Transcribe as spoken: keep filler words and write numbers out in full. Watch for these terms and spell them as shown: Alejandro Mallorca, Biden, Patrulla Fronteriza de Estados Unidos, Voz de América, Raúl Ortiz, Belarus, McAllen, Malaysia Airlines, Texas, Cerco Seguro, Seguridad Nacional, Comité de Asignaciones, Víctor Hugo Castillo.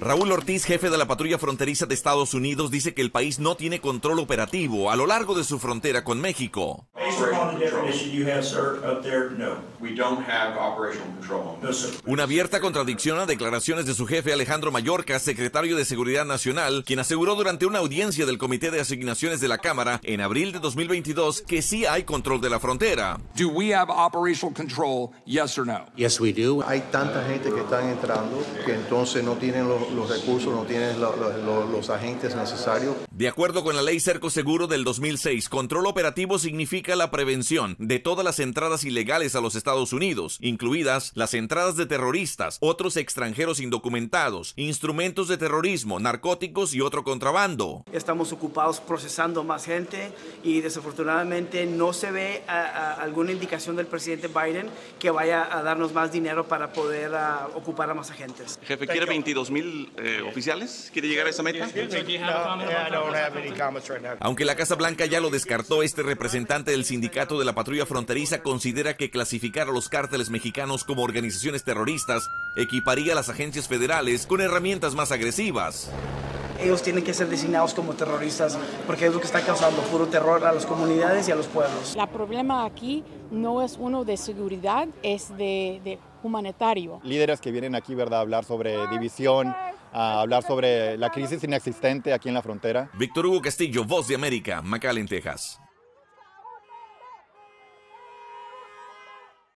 Raúl Ortiz, jefe de la Patrulla Fronteriza de Estados Unidos, dice que el país no tiene control operativo a lo largo de su frontera con México. Una abierta contradicción a declaraciones de su jefe Alejandro Mallorca, secretario de Seguridad Nacional, quien aseguró durante una audiencia del Comité de Asignaciones de la Cámara en abril de dos mil veintidós que sí hay control de la frontera. Do we have operational control? Yes or no? Yes, we do. Hay tanta gente que están entrando que entonces no tienen los, los recursos, no tienen los, los, los agentes necesarios. De acuerdo con la ley Cerco Seguro del dos mil seis, control operativo significa la prevención de todas las entradas ilegales a los Estados Unidos, incluidas las entradas de terroristas, otros extranjeros indocumentados, instrumentos de terrorismo, narcóticos y otro contrabando. Estamos ocupados procesando más gente y desafortunadamente no se ve a, a alguna indicación del presidente Biden que vaya a darnos más dinero para poder a, ocupar a más agentes. Jefe, ¿quiere veintidós mil eh, oficiales? ¿Quiere llegar a esa meta? Aunque la Casa Blanca ya lo descartó, este representante del sindicato de la patrulla fronteriza considera que clasificar a los cárteles mexicanos como organizaciones terroristas equiparía a las agencias federales con herramientas más agresivas. Ellos tienen que ser designados como terroristas porque es lo que está causando puro terror a las comunidades y a los pueblos. El problema aquí no es uno de seguridad, es de... de... humanitario. Líderes que vienen aquí, ¿verdad?, a hablar sobre división, a hablar sobre la crisis inexistente aquí en la frontera. Víctor Hugo Castillo, Voz de América, McAllen, Texas.